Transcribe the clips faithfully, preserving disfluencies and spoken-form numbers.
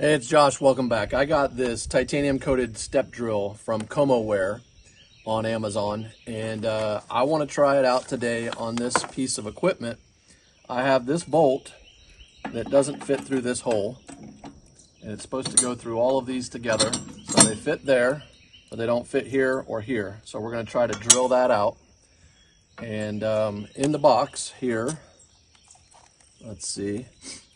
Hey, it's Josh. Welcome back. I got this titanium coated step drill from Comoware on Amazon, and uh, I want to try it out today on this piece of equipment. I have this bolt that doesn't fit through this hole, and it's supposed to go through all of these together. So they fit there, but they don't fit here or here. So we're going to try to drill that out. And um, in the box here, let's see,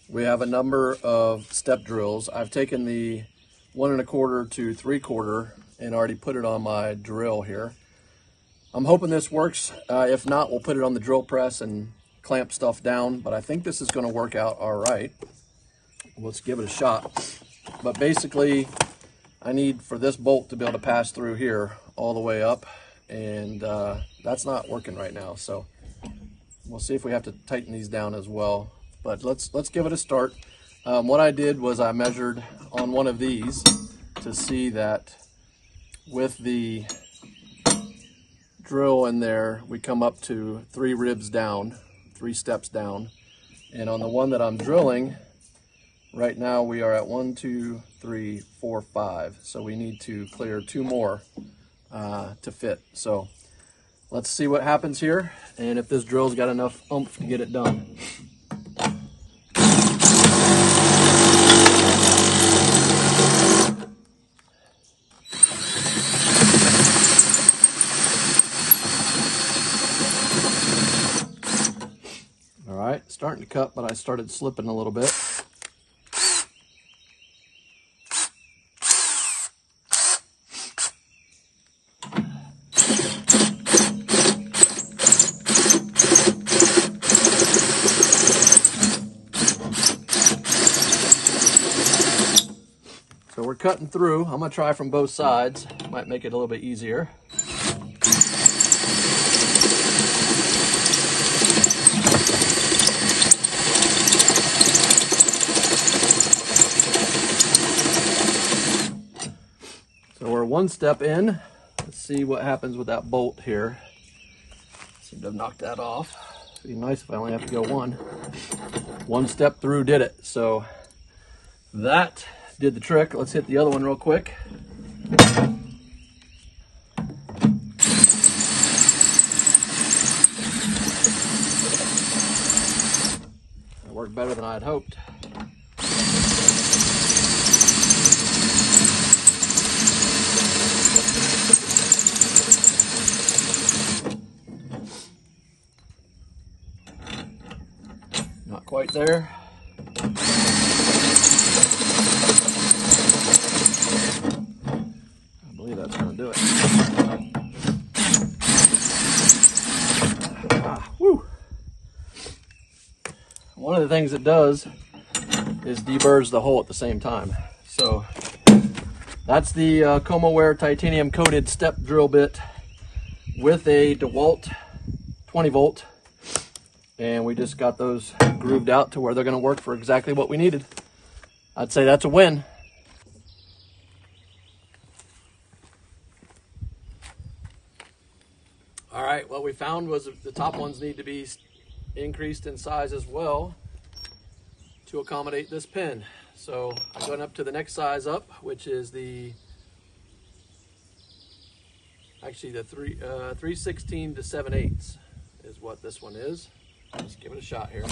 we have a number of step drills. I've taken the one and a quarter to three quarter and already put it on my drill here. I'm hoping this works. Uh, if not, we'll put it on the drill press and clamp stuff down, but I think this is going to work out all right. Let's give it a shot. But basically, I need for this bolt to be able to pass through here all the way up, and uh, that's not working right now. So we'll see if we have to tighten these down as well. But let's let's give it a start. Um, what I did was I measured on one of these to see that with the drill in there, we come up to three ribs down, three steps down. And on the one that I'm drilling, right now we are at one, two, three, four, five. So we need to clear two more uh, to fit. So let's see what happens here and if this drill's got enough oomph to get it done. All right, starting to cut, but I started slipping a little bit. So we're cutting through. I'm gonna try from both sides. Might make it a little bit easier. So we're one step in. Let's see what happens with that bolt here. Seem to have knocked that off. It'd be nice if I only have to go one. One step through did it. So that did the trick. Let's hit the other one real quick. That worked better than I had hoped. Not quite there. One of the things it does is deburrs the hole at the same time. So that's the uh, Comoware titanium coated step drill bit with a DeWalt twenty volt. And we just got those grooved out to where they're going to work for exactly what we needed. I'd say that's a win. All right, what we found was the top ones need to be increased in size as well to accommodate this pin. So I went up to the next size up, which is the actually the three uh, three sixteen to seven eighths is what this one is. Let's give it a shot here.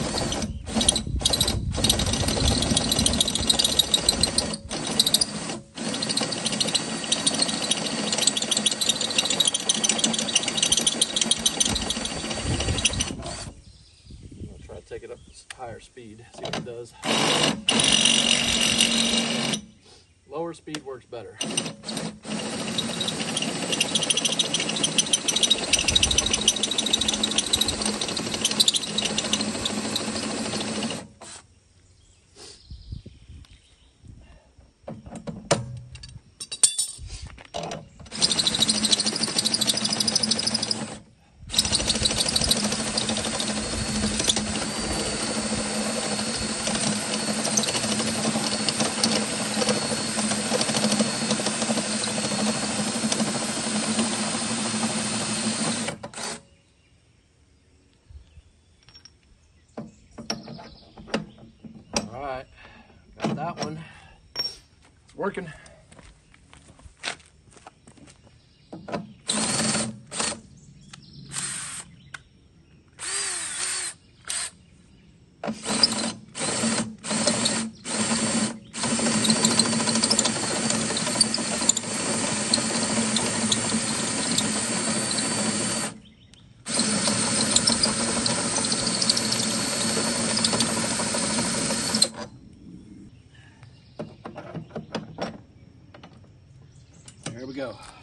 Take it up to higher speed, see what it does. Lower speed works better. working. There we go.